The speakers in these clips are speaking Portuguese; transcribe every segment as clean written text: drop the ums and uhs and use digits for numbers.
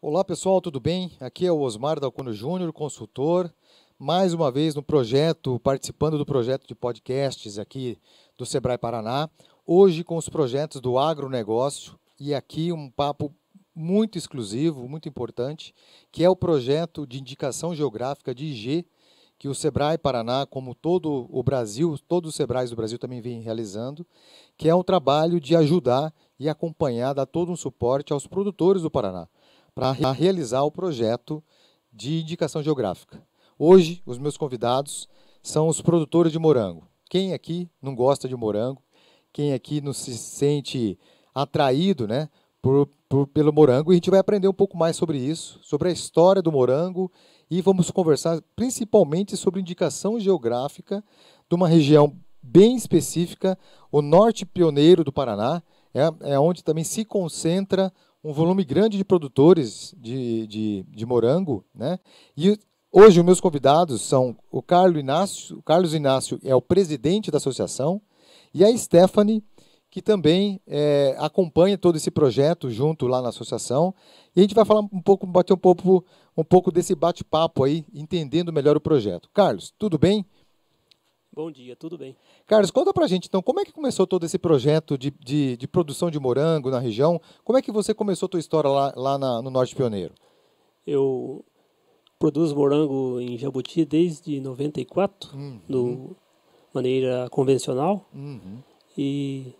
Olá pessoal, tudo bem? Aqui é o Osmar Dalconi Júnior, consultor, mais uma vez no projeto, participando do projeto de podcasts aqui do Sebrae Paraná, hoje com os projetos do agronegócio e aqui um papo muito exclusivo, muito importante, que é o projeto de indicação geográfica de IG, que o Sebrae Paraná, como todo o Brasil, todos os Sebraes do Brasil também vêm realizando, que é um trabalho de ajudar e acompanhar, dar todo um suporte aos produtores do Paraná, para realizar o projeto de indicação geográfica. Hoje, os meus convidados são os produtores de morango. Quem aqui não gosta de morango? Quem aqui não se sente atraído, né, pelo morango? E a gente vai aprender um pouco mais sobre isso, sobre a história do morango, e vamos conversar principalmente sobre indicação geográfica de uma região bem específica, o Norte Pioneiro do Paraná, é onde também se concentra um volume grande de produtores de morango, né? E hoje os meus convidados são o Carlos Inácio. O Carlos Inácio é o presidente da associação e a Stephanie, que também acompanha todo esse projeto junto lá na associação. E a gente vai falar um pouco, bater um pouco desse bate-papo aí, entendendo melhor o projeto. Carlos, tudo bem? Bom dia, tudo bem. Carlos, conta pra gente, então, como é que começou todo esse projeto de produção de morango na região? Como é que você começou a sua história lá no Norte Pioneiro? Eu produzo morango em Jabuti desde 94, de maneira convencional. E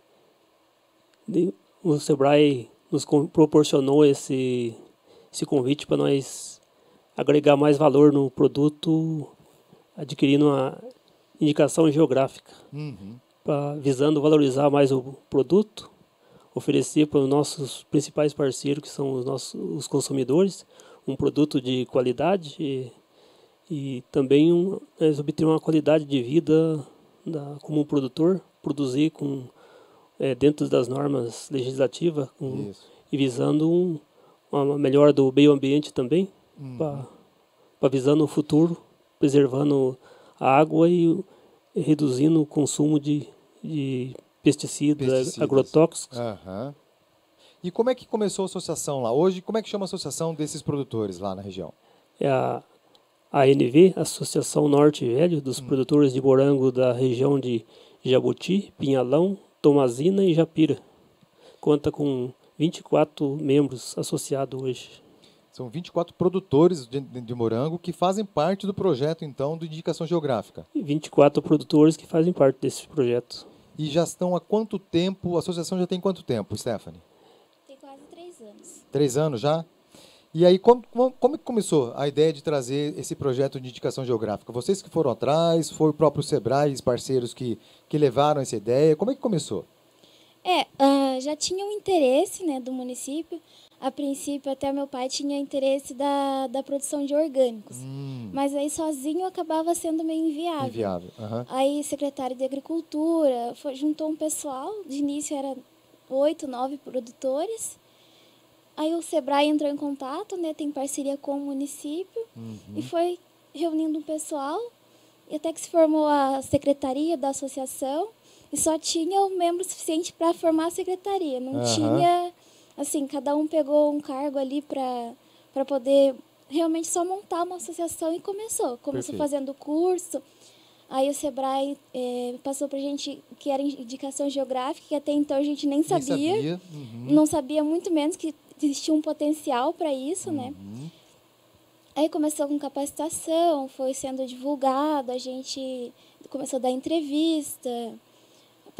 o Sebrae nos proporcionou esse convite para nós agregar mais valor no produto, adquirindo uma indicação geográfica, visando valorizar mais o produto, oferecer para os nossos principais parceiros, que são os consumidores, um produto de qualidade e também obter uma qualidade de vida como um produtor, produzir dentro das normas legislativas e visando uma melhora do meio ambiente também, para visando o futuro, preservando a água e reduzindo o consumo de pesticidas. Agrotóxicos. E como é que começou a associação lá hoje? Como é que chama a associação desses produtores lá na região? É a ANV, Associação Norte Velho, dos produtores de morango da região de Jabuti, Pinhalão, Tomazina e Japira. Conta com 24 membros associados hoje. São 24 produtores de morango que fazem parte do projeto, então, de indicação geográfica. 24 produtores que fazem parte desse projeto. E já estão há quanto tempo? A associação já tem quanto tempo, Stephanie? Tem quase 3 anos. 3 anos já? E aí, como começou a ideia de trazer esse projeto de indicação geográfica? Vocês que foram atrás, foi o próprio Sebrae, os parceiros que levaram essa ideia? Como é que começou? Já tinha um interesse, né, do município. A princípio, até meu pai tinha interesse da produção de orgânicos. Mas aí, sozinho, acabava sendo meio inviável. Aí, secretário de Agricultura juntou um pessoal. De início, era 8, 9 produtores. Aí, o Sebrae entrou em contato, né? Tem parceria com o município. E foi reunindo um pessoal. E até que se formou a secretaria da associação. E só tinha um membro suficiente para formar a secretaria. Não tinha... Assim, cada um pegou um cargo ali para poder realmente só montar uma associação e começou. Começou fazendo curso, aí o Sebrae passou para a gente que era indicação geográfica, que até então a gente nem sabia. Não sabia, muito menos que existia um potencial para isso, né? Aí começou com capacitação, foi sendo divulgado, a gente começou a dar entrevista...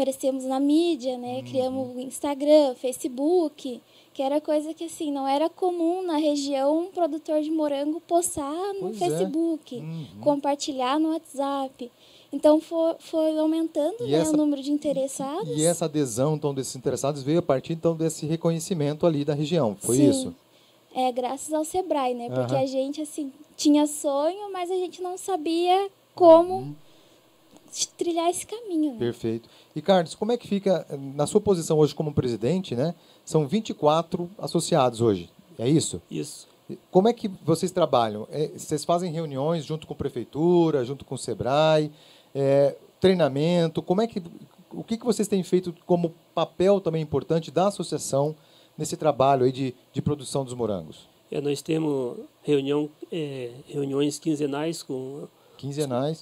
Aparecemos na mídia, né? Criamos o Instagram, Facebook, que era coisa que assim não era comum na região um produtor de morango postar no Facebook, compartilhar no WhatsApp. Então foi aumentando o número de interessados. E essa adesão então, desses interessados veio a partir então, desse reconhecimento ali da região, foi isso? É, graças ao Sebrae, né? Porque a gente assim, tinha sonho, mas a gente não sabia como... trilhar esse caminho. Né? Perfeito. E, Carlos, como é que fica, na sua posição hoje como presidente, né? São 24 associados hoje, é isso? Isso. Como é que vocês trabalham? Vocês fazem reuniões junto com a prefeitura, junto com o SEBRAE, treinamento, o que vocês têm feito como papel também importante da associação nesse trabalho aí de produção dos morangos? Nós temos reuniões quinzenais com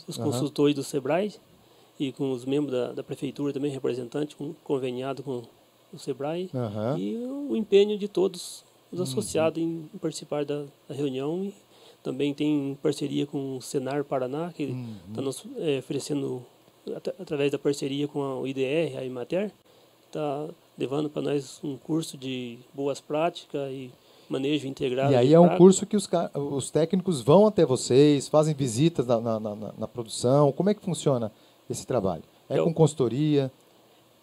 os consultores do Sebrae e com os membros da prefeitura também, representante, conveniado com o Sebrae, e o empenho de todos os associados em participar da reunião. E também tem parceria com o Senar Paraná, que está nos oferecendo, através da parceria com a IDR, a Imater, está levando para nós um curso de boas práticas e manejo integrado. E aí é um curso que os técnicos vão até vocês, fazem visitas na produção. Como é que funciona esse trabalho? É com consultoria?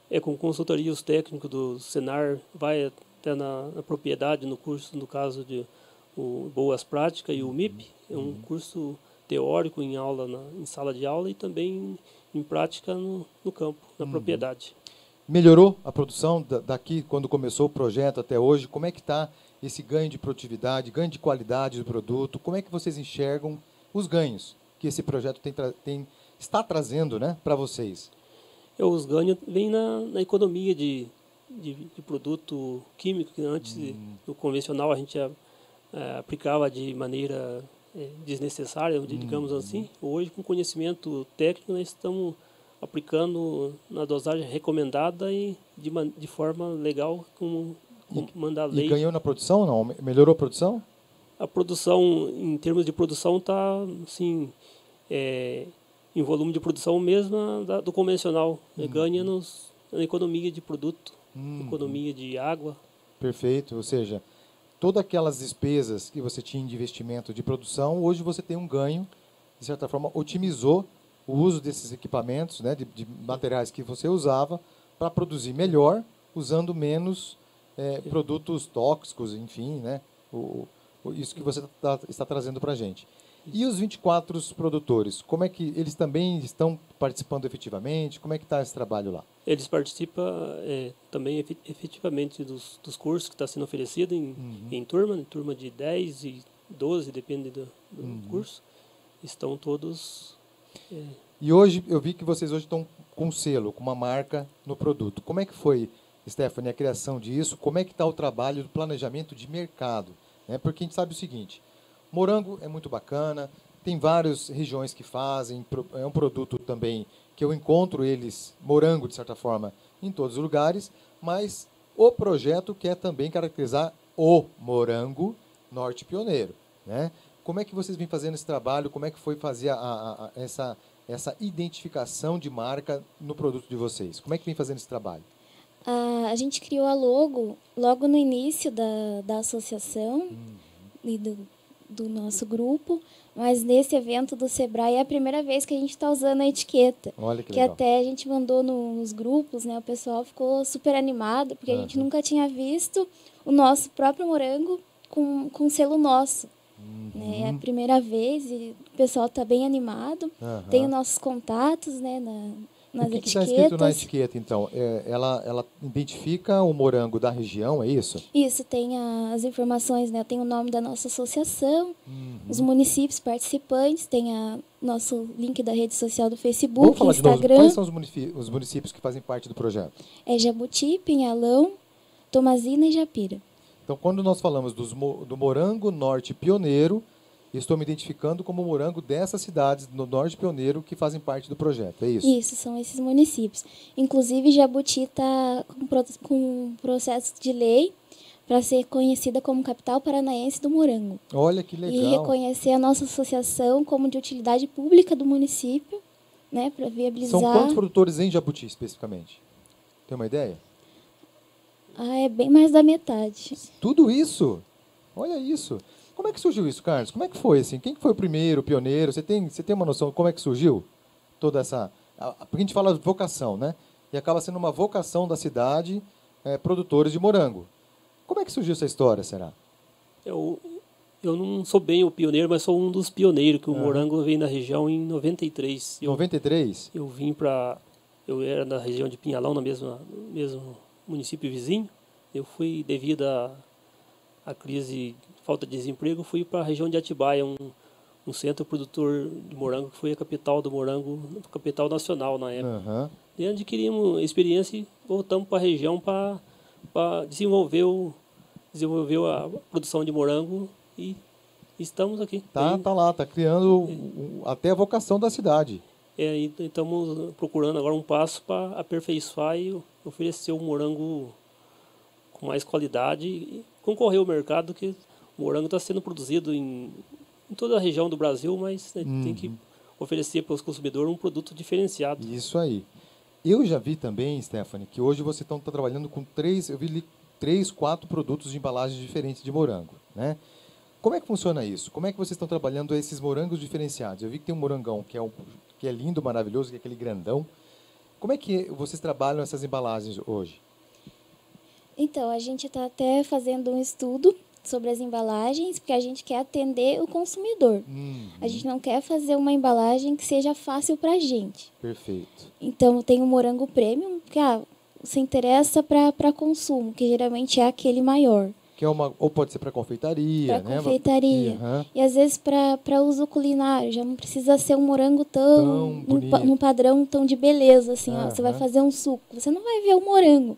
É com consultoria. Os técnicos do Senar vai até na propriedade, no curso, no caso de Boas Práticas e o MIP. É um curso teórico em aula, em sala de aula, e também em prática no campo, na propriedade. Melhorou a produção daqui, quando começou o projeto, até hoje? Como é que está esse ganho de produtividade, ganho de qualidade do produto? Como é que vocês enxergam os ganhos que esse projeto está trazendo, né, para vocês? Os ganhos vêm na economia de produto químico, que antes do convencional a gente aplicava de maneira desnecessária, digamos assim. Hoje, com conhecimento técnico, nós estamos aplicando na dosagem recomendada e de forma legal, como manda a lei. E ganhou na produção ou não? Melhorou a produção? A produção, em termos de produção, está, assim, em volume de produção mesmo do convencional. Ganha na economia de produto, economia de água. Perfeito, ou seja, todas aquelas despesas que você tinha de investimento de produção, hoje você tem um ganho, de certa forma, otimizou o uso desses equipamentos, né, de materiais que você usava para produzir melhor, usando menos produtos tóxicos, enfim, né? Isso que você está trazendo para a gente. E os 24 produtores, como é que eles também estão participando efetivamente? Como é que está esse trabalho lá? Eles participam também efetivamente dos cursos que está sendo oferecido em turma de 10 e 12, depende do curso. Estão todos... E hoje, eu vi que vocês hoje estão com um selo, com uma marca no produto. Como é que foi, Stephanie, a criação disso? Como é que está o trabalho do planejamento de mercado? Né? Porque a gente sabe o seguinte, morango é muito bacana, tem várias regiões que fazem, é um produto também que eu encontro eles, morango, de certa forma, em todos os lugares, mas o projeto quer também caracterizar o morango norte pioneiro. Né? Como é que vocês vêm fazendo esse trabalho? Como é que foi fazer essa identificação de marca no produto de vocês? Como é que vem fazendo esse trabalho? A gente criou a logo logo no início da associação e do nosso grupo, mas nesse evento do Sebrae é a primeira vez que a gente está usando a etiqueta. Olha que legal. Até a gente mandou nos grupos, né? O pessoal ficou super animado, porque a gente nunca tinha visto o nosso próprio morango com selo nosso. Né? É a primeira vez e o pessoal está bem animado. Tem os nossos contatos, né, nas etiquetas. O que está escrito na etiqueta, então? Ela identifica o morango da região, é isso? Isso, tem as informações, né? Tem o nome da nossa associação, os municípios participantes, tem nosso link da rede social do Facebook, Instagram. Vamos falar de novo. Quais são os municípios que fazem parte do projeto? É Jabuti, Pinhalão, Tomazina e Japira. Então, quando nós falamos do morango norte pioneiro, eu estou me identificando como morango dessas cidades do norte pioneiro que fazem parte do projeto, é isso? Isso, são esses municípios. Inclusive, Jabuti está com um processo de lei para ser conhecida como capital paranaense do morango. Olha que legal! E reconhecer a nossa associação como de utilidade pública do município, né, para viabilizar... São quantos produtores em Jabuti, especificamente? Tem uma ideia? É bem mais da metade. Tudo isso? Olha isso. Como é que surgiu isso, Carlos? Como é que foi? Assim? Quem foi o primeiro pioneiro? Você tem uma noção de como é que surgiu toda essa... Porque a gente fala de vocação, né? E acaba sendo uma vocação da cidade, produtores de morango. Como é que surgiu essa história, será? Eu não sou bem o pioneiro, mas sou um dos pioneiros, que o morango veio na região em 93. 93? Eu vim para... Eu era da região de Pinhalão, no mesmo município vizinho. Eu fui, devido à crise, falta de desemprego, fui para a região de Atibaia, um centro produtor de morango, que foi a capital do morango, capital nacional na época. E adquirimos experiência e voltamos para a região para desenvolver desenvolveu a produção de morango e estamos aqui. Tá criando até a vocação da cidade. É, e estamos procurando agora um passo para aperfeiçoar e oferecer um morango com mais qualidade e concorrer ao mercado, que o morango está sendo produzido em toda a região do Brasil, mas né, tem que oferecer para os consumidores um produto diferenciado. Isso aí. Eu já vi também, Stephanie, que hoje você está trabalhando com três, quatro produtos de embalagens diferentes de morango, né? Como é que funciona isso? Como é que vocês estão trabalhando esses morangos diferenciados? Eu vi que tem um morangão que é lindo, maravilhoso, que é aquele grandão. Como é que vocês trabalham essas embalagens hoje? Então, a gente está até fazendo um estudo sobre as embalagens, porque a gente quer atender o consumidor. A gente não quer fazer uma embalagem que seja fácil para a gente. Perfeito. Então, tem o morango premium, que se interessa para consumo, que geralmente é aquele maior. Que é ou pode ser para confeitaria. Para confeitaria. Uhum. E, às vezes, para uso culinário. Já não precisa ser um morango num padrão tão de beleza. Assim, ó, você vai fazer um suco, você não vai ver o morango.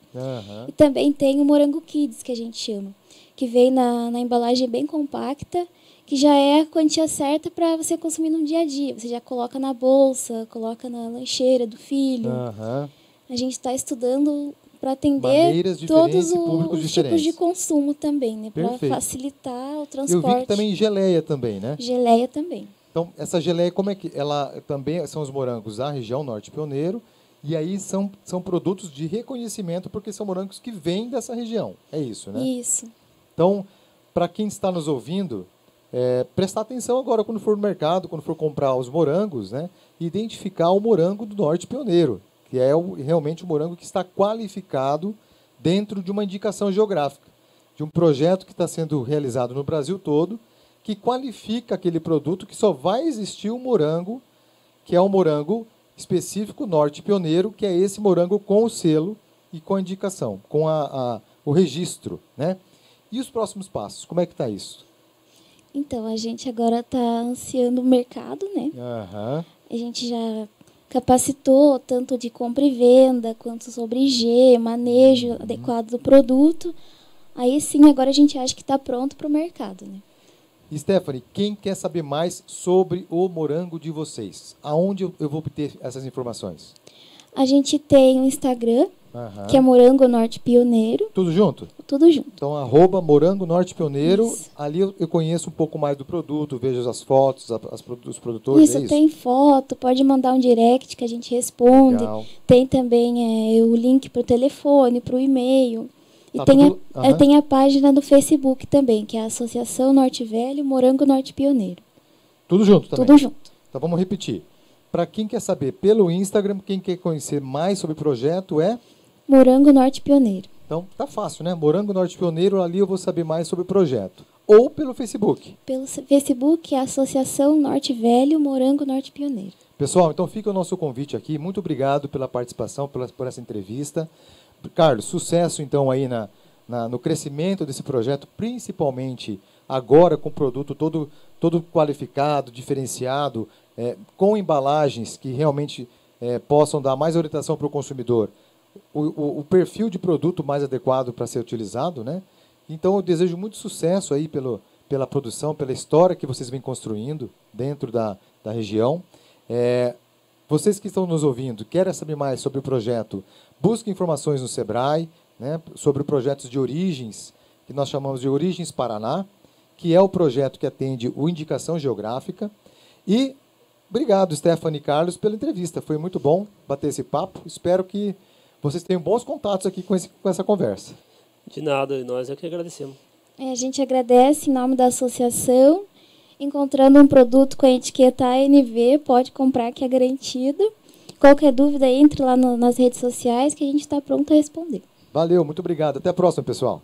E também tem o morango kids, que a gente chama, que vem na embalagem bem compacta, que já é a quantia certa para você consumir no dia a dia. Você já coloca na bolsa, coloca na lancheira do filho. A gente está estudando para atender todos os tipos de consumo também, né? Para facilitar o transporte. Eu vi que também geleia também, né? Geleia também. Então, essa geleia, como é que ela também são os morangos da região Norte Pioneiro, e aí são produtos de reconhecimento, porque são morangos que vêm dessa região. É isso, né? Isso. Então, para quem está nos ouvindo, prestar atenção agora quando for no mercado, quando for comprar os morangos, né, identificar o morango do Norte Pioneiro, que é realmente o morango que está qualificado dentro de uma indicação geográfica, de um projeto que está sendo realizado no Brasil todo, que qualifica aquele produto que só vai existir o morango, que é um morango específico Norte Pioneiro, que é esse morango com o selo e com a indicação, com o registro, né? E os próximos passos? Como é que está isso? Então, a gente agora está ansiando o mercado, né? A gente já capacitou tanto de compra e venda, quanto sobre IG, manejo adequado do produto. Aí sim, agora a gente acha que está pronto para o mercado, né? Stephanie, quem quer saber mais sobre o morango de vocês? Aonde eu vou obter essas informações? A gente tem o Instagram, que é Morango Norte Pioneiro. Tudo junto? Tudo junto. Então, @Morango Norte Pioneiro. Isso. Ali eu conheço um pouco mais do produto, vejo as fotos, os produtores. Isso, é isso, tem foto, pode mandar um direct que a gente responde. Legal. Tem também o link para o telefone, para o e-mail. E tem a página do Facebook também, que é a Associação Norte Velho Morango Norte Pioneiro. Tudo junto também? Tudo junto. Então, vamos repetir. Para quem quer saber pelo Instagram, quem quer conhecer mais sobre o projeto é... Morango Norte Pioneiro. Então, tá fácil, né? Morango Norte Pioneiro, ali eu vou saber mais sobre o projeto. Ou pelo Facebook. Pelo Facebook, Associação Norte Velho, Morango Norte Pioneiro. Pessoal, então fica o nosso convite aqui. Muito obrigado pela participação, por essa entrevista. Carlos, sucesso então aí no crescimento desse projeto, principalmente agora com o produto todo qualificado, diferenciado, com embalagens que realmente possam dar mais orientação para o consumidor. O perfil de produto mais adequado para ser utilizado, né? Então, eu desejo muito sucesso aí pela produção, pela história que vocês vêm construindo dentro da região. Vocês que estão nos ouvindo, querem saber mais sobre o projeto, busquem informações no Sebrae, né, sobre projetos de origens, que nós chamamos de Origens Paraná, que é o projeto que atende o Indicação Geográfica. E obrigado, Stephanie e Carlos, pela entrevista. Foi muito bom bater esse papo. Espero que vocês têm bons contatos aqui com essa conversa. De nada, nós é que agradecemos. A gente agradece em nome da associação. Encontrando um produto com a etiqueta ANV, pode comprar, que é garantido. Qualquer dúvida, entre lá nas redes sociais, que a gente está pronto a responder. Valeu, muito obrigado. Até a próxima, pessoal.